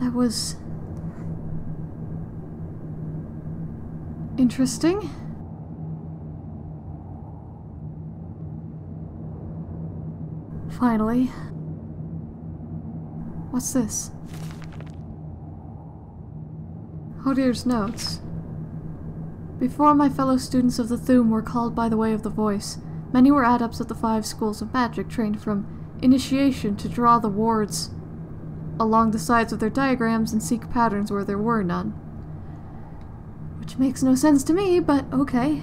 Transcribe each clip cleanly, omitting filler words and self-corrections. That was interesting. Finally. What's this? Hodier's notes. Before my fellow students of the Thu'um were called by the way of the voice, many were adepts of the five schools of magic trained from initiation to draw the wards along the sides of their diagrams and seek patterns where there were none. Which makes no sense to me, but okay.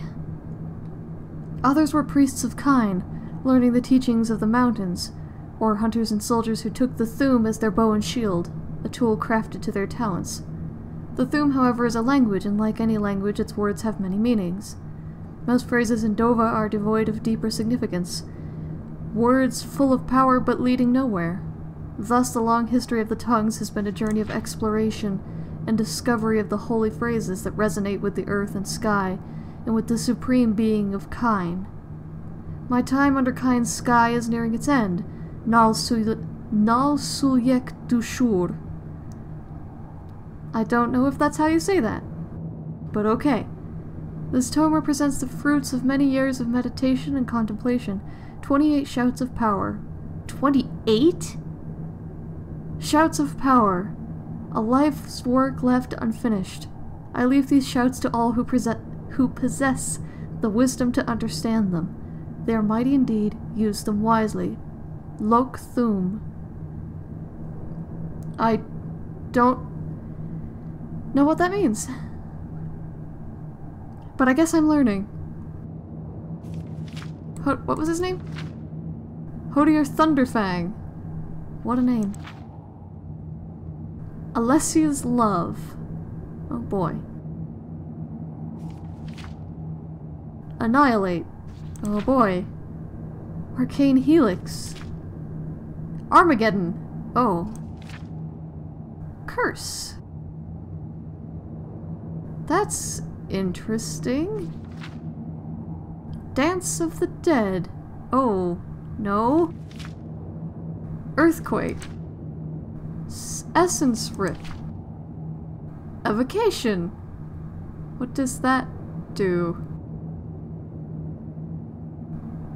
Others were priests of Kyne, learning the teachings of the mountains, or hunters and soldiers who took the Thu'um as their bow and shield, a tool crafted to their talents. The Thu'um, however, is a language, and like any language, its words have many meanings. Most phrases in Dova are devoid of deeper significance, words full of power but leading nowhere. Thus, the long history of the tongues has been a journey of exploration and discovery of the holy phrases that resonate with the earth and sky, and with the supreme being of Kyne. My time under Kyne's sky is nearing its end. Nal Sulyek du Shur. I don't know if that's how you say that, but okay. This tome represents the fruits of many years of meditation and contemplation. 28 shouts of power. 28? Shouts of power. A life's work left unfinished. I leave these shouts to all who possess the wisdom to understand them. They are mighty indeed. Use them wisely. Lok Thu'um. I don't know what that means. But I guess I'm learning. What was his name? Hodier Thunderfang. What a name. Alessia's love. Oh boy. Annihilate. Oh boy. Arcane Helix. Armageddon. Oh. Curse. That's interesting. Dance of the Dead. Oh, no. Earthquake. Essence Rip. Evocation. What does that do?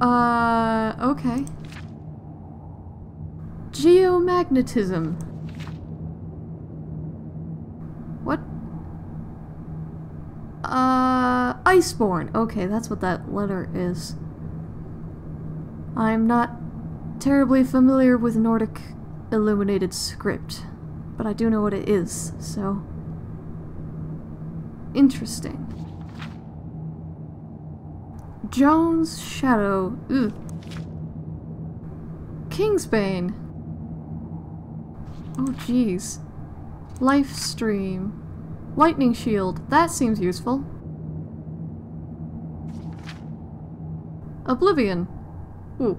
Okay. Geomagnetism. Iceborne. Okay, that's what that letter is. I'm not terribly familiar with Nordic illuminated script, but I do know what it is, so... Interesting. Jones Shadow. Ugh. Kingsbane. Oh jeez. Life Stream. Lightning Shield. That seems useful. Oblivion. Ooh.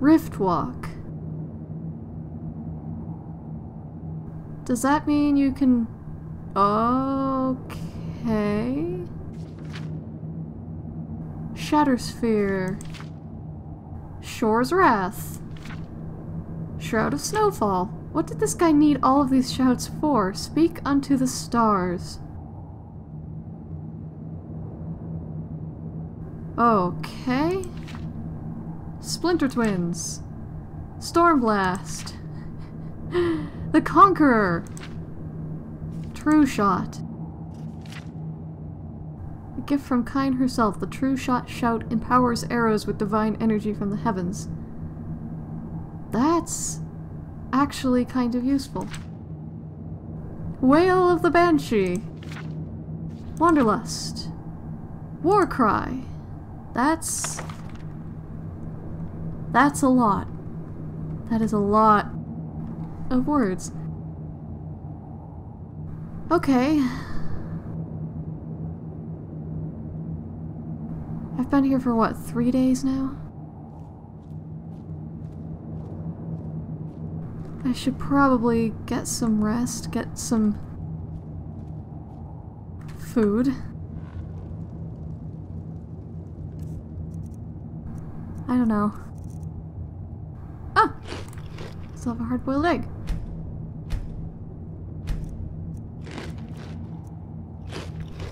Riftwalk. Does that mean you can... Okay... Shattersphere. Shor's Wrath. Shroud of Snowfall. What did this guy need all of these shouts for? Speak unto the stars. Okay. Splinter Twins. Stormblast. The Conqueror. True Shot. A gift from Kyne herself. The True Shot shout empowers arrows with divine energy from the heavens. That's actually kind of useful. Wail of the Banshee. Wanderlust. Warcry. That's a lot. That is a lot of words. Okay. I've been here for what, 3 days now? I should probably get some rest, get some food. I don't know. Ah! Still have a hard-boiled egg.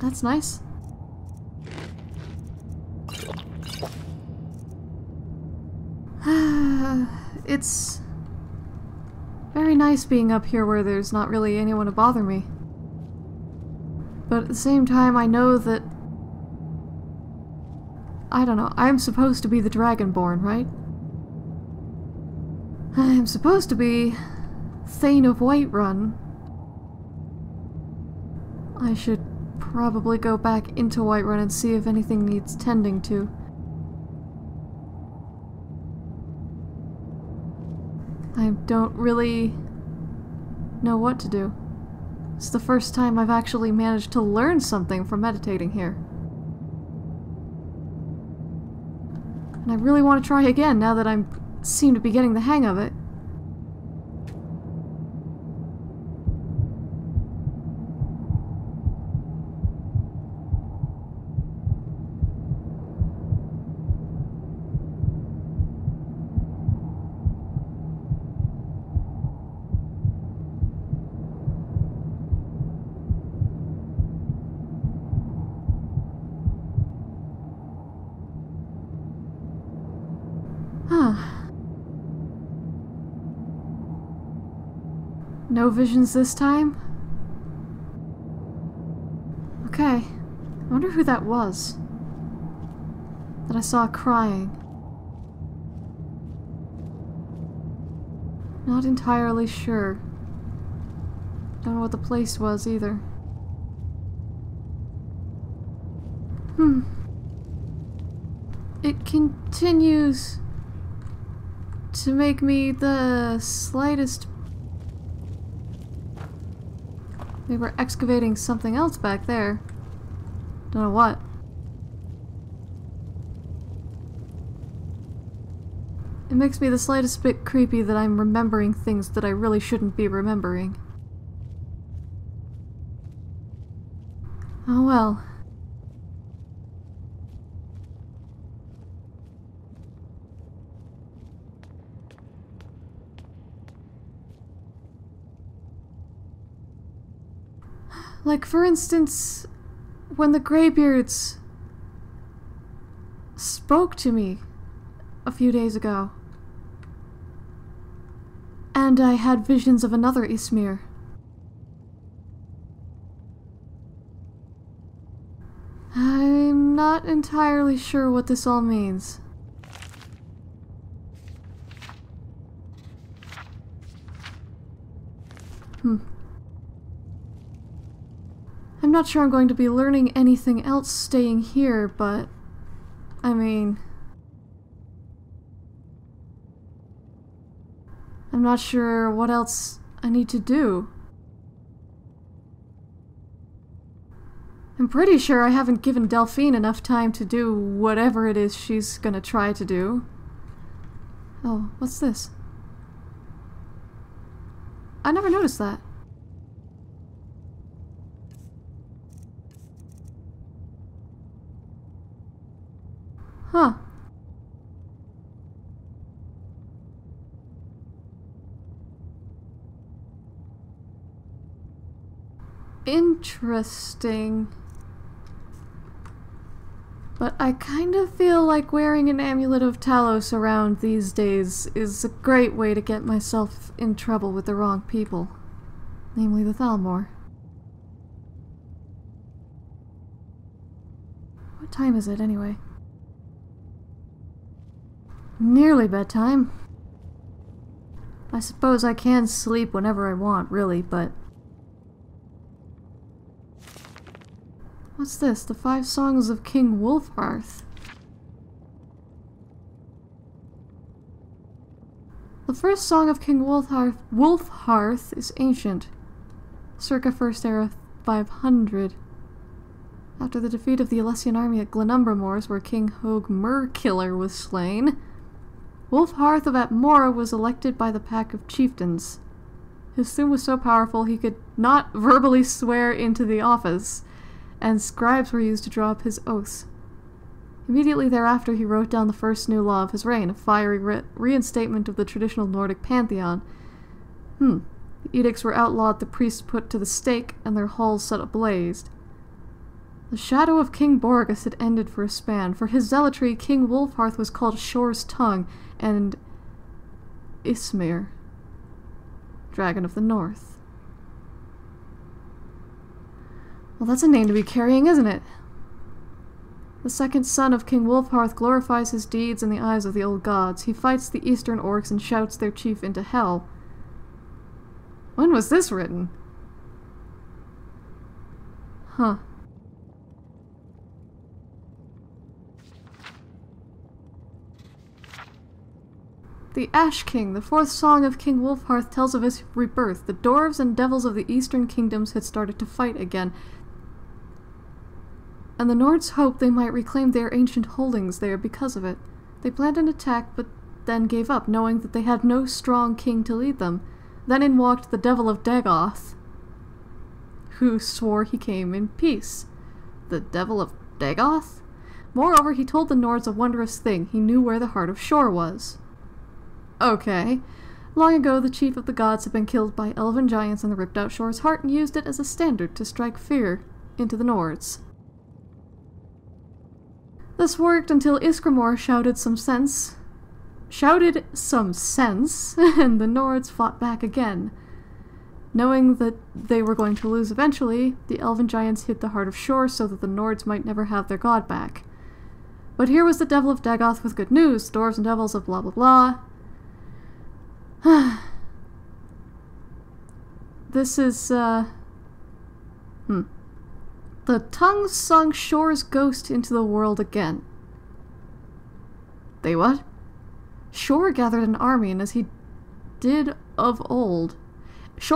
That's nice. It's very nice being up here where there's not really anyone to bother me. But at the same time, I know that... I don't know, I'm supposed to be the Dragonborn, right? I'm supposed to be Thane of Whiterun. I should probably go back into Whiterun and see if anything needs tending to. I don't really know what to do. It's the first time I've actually managed to learn something from meditating here. And I really want to try again now that I seem to be getting the hang of it. No visions this time? Okay. I wonder who that was that I saw crying. Not entirely sure. Don't know what the place was either. It continues to make me the slightest... They were excavating something else back there. Don't know what. It makes me the slightest bit creepy that I'm remembering things that I really shouldn't be remembering. Oh well. Like, for instance, when the Greybeards spoke to me a few days ago, and I had visions of another Ysmir. I'm not entirely sure what this all means. I'm not sure I'm going to be learning anything else staying here, but... I mean... I'm not sure what else I need to do. I'm pretty sure I haven't given Delphine enough time to do whatever it is she's gonna try to do. Oh, what's this? I never noticed that. Huh. Interesting. But I kind of feel like wearing an amulet of Talos around these days is a great way to get myself in trouble with the wrong people. Namely the Thalmor. What time is it anyway? Nearly bedtime. I suppose I can sleep whenever I want, really, but... What's this? The Five Songs of King Wulfharth. The first song of King Wulfharth is ancient, circa 1st era 500. After the defeat of the Alessian army at Glenumbermores, where King Hoag Merkiller was slain, Wulfharth of Atmora was elected by the pack of chieftains. His Thu'um was so powerful he could not verbally swear into the office, and scribes were used to draw up his oaths. Immediately thereafter he wrote down the first new law of his reign, a fiery reinstatement of the traditional Nordic pantheon. The edicts were outlawed, the priests put to the stake, and their halls set ablaze. The shadow of King Borgus had ended for a span. For his zealotry, King Wulfharth was called Shor's Tongue and Ysmir, Dragon of the North. Well, that's a name to be carrying, isn't it? The second son of King Wulfharth glorifies his deeds in the eyes of the old gods. He fights the eastern orcs and shouts their chief into hell. When was this written? Huh. The Ash King, the fourth song of King Wulfharth, tells of his rebirth. The dwarves and devils of the eastern kingdoms had started to fight again, and the Nords hoped they might reclaim their ancient holdings there because of it. They planned an attack, but then gave up, knowing that they had no strong king to lead them. Then in walked the Devil of Dagoth, who swore he came in peace. The Devil of Dagoth? Moreover, he told the Nords a wondrous thing. He knew where the heart of Shor was. Okay. Long ago, the chief of the gods had been killed by elven giants and they ripped out Shor's heart and used it as a standard to strike fear into the Nords. This worked until Ysgramor shouted some sense, and the Nords fought back again. Knowing that they were going to lose eventually, the elven giants hid the heart of Shor so that the Nords might never have their god back. But here was the Devil of Dagoth with good news, dwarves and devils of blah blah blah. This is, The tongues sung Shor's ghost into the world again. They what? Shor gathered an army as he did of old, and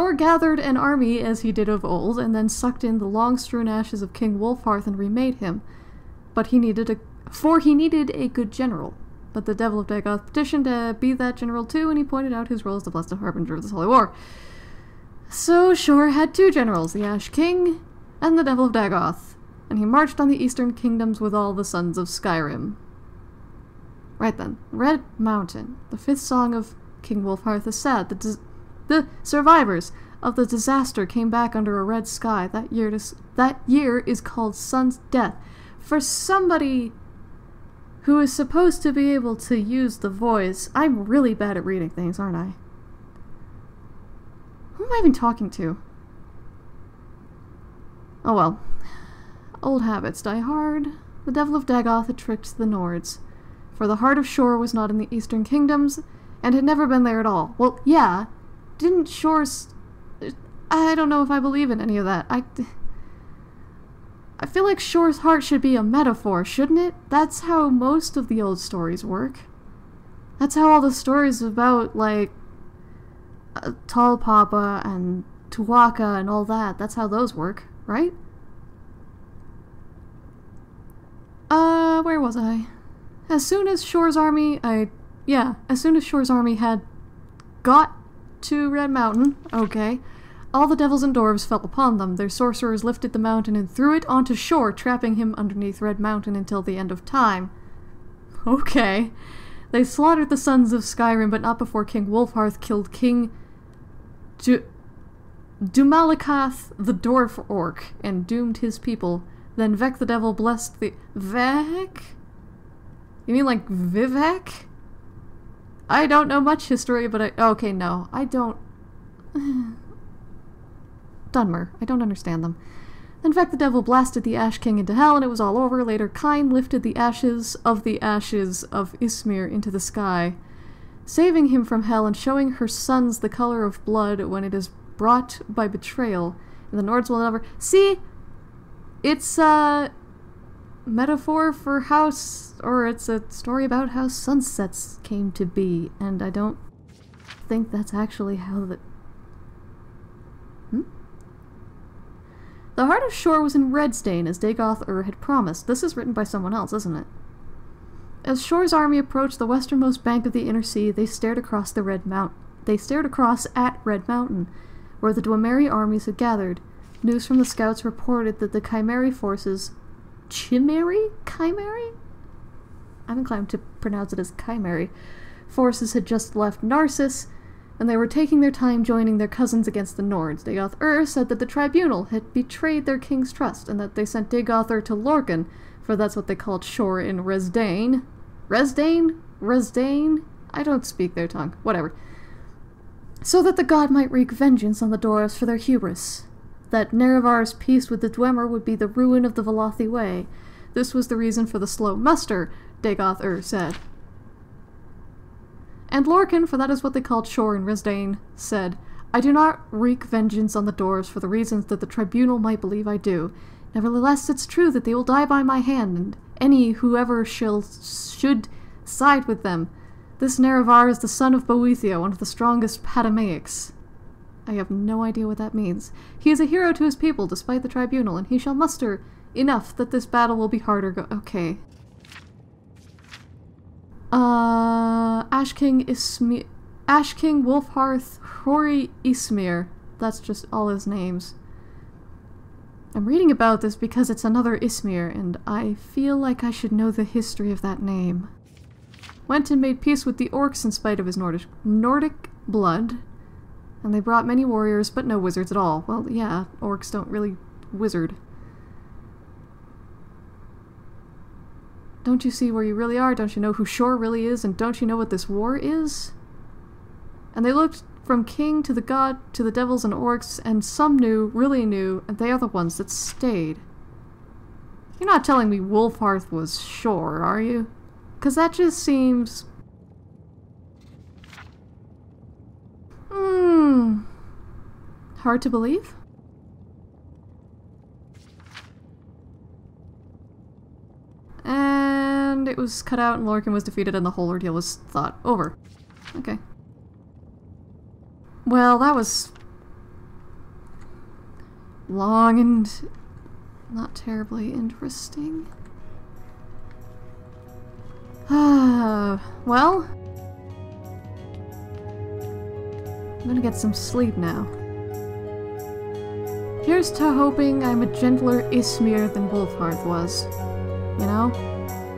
then sucked in the long-strewn ashes of King Wulfharth and remade him. But he needed a good general. But the Devil of Dagoth petitioned to be that general too, and he pointed out his role as the blessed harbinger of this holy war. So Shor had two generals, the Ash King and the Devil of Dagoth, and he marched on the eastern kingdoms with all the sons of Skyrim. Right then, Red Mountain, the fifth song of King Wulfharth, is sad. The survivors of the disaster came back under a red sky. That year is called Sun's Death. For somebody who is supposed to be able to use the voice. I'm really bad at reading things, aren't I? Who am I even talking to? Oh well. Old habits die hard. The Devil of Dagoth had tricked the Nords. For the heart of Shor was not in the eastern kingdoms, and had never been there at all. Well, yeah. Didn't Shor's... I don't know if I believe in any of that. I feel like Shor's heart should be a metaphor, shouldn't it? That's how most of the old stories work. That's how all the stories about, like, Tall Papa and Tuwaka and all that, that's how those work, right? Where was I? As soon as Shor's army had got to Red Mountain, okay, all the devils and dwarves fell upon them. Their sorcerers lifted the mountain and threw it onto Shor, trapping him underneath Red Mountain until the end of time. Okay. They slaughtered the sons of Skyrim, but not before King Wulfharth killed King Dumalikath, the dwarf orc, and doomed his people. Then Vek the devil blessed the... Vek? You mean like Vivek? I don't know much history, but I... Okay, no. I don't... Dunmer. I don't understand them. In fact, the devil blasted the Ash King into hell, and it was all over. Later, Kyne lifted the ashes of Ysmir into the sky, saving him from hell and showing her sons the color of blood when it is brought by betrayal. And the Nords will never... See? It's a metaphor for how... Or it's a story about how sunsets came to be, and I don't think that's actually how the... The heart of Shor was in Resdayn, as Dagoth had promised. This is written by someone else, isn't it? As Shor's army approached the westernmost bank of the Inner Sea, they stared across at Red Mountain, where the Dwemeri armies had gathered. News from the scouts reported that the Chimeri forces... Chimeri? Chimeri? I'm inclined to pronounce it as Chimeri. Forces had just left Narsis, and they were taking their time joining their cousins against the Nords. Dagoth said that the tribunal had betrayed their king's trust, and that they sent Dagoth to Lorcan, for that's what they called Shor in Resdayn. Resdayn? I don't speak their tongue. Whatever. So that the god might wreak vengeance on the dwarves for their hubris. That Nerevar's peace with the Dwemer would be the ruin of the Velothi way. This was the reason for the slow muster, Dagoth said. And Lorcan, for that is what they called Shor in Resdayn, said, I do not wreak vengeance on the dwarves for the reasons that the tribunal might believe I do. Nevertheless, it's true that they will die by my hand, and any whoever should side with them. This Nerevar is the son of Boethia, one of the strongest Padamaics. I have no idea what that means. He is a hero to his people, despite the tribunal, and he shall muster enough that this battle will be harder okay. Ash King Ysmir, Ash King Wulfharth Hori Ysmir. That's just all his names. I'm reading about this because it's another Ysmir, and I feel like I should know the history of that name. Went and made peace with the orcs in spite of his Nordic blood, and they brought many warriors, but no wizards at all. Well, yeah, orcs don't really wizard. Don't you see where you really are? Don't you know who Shor really is? And don't you know what this war is? And they looked from king to the god to the devils and orcs, and some knew, really knew, and they are the ones that stayed. You're not telling me Wulfharth was Shor, are you? Because that just seems... hard to believe? And it was cut out and Lorcan was defeated and the whole ordeal was thought over. Okay. Well, that was... long and... not terribly interesting. Well... I'm gonna get some sleep now. Here's to hoping I'm a gentler Ysmir than Wulfharth was. You know?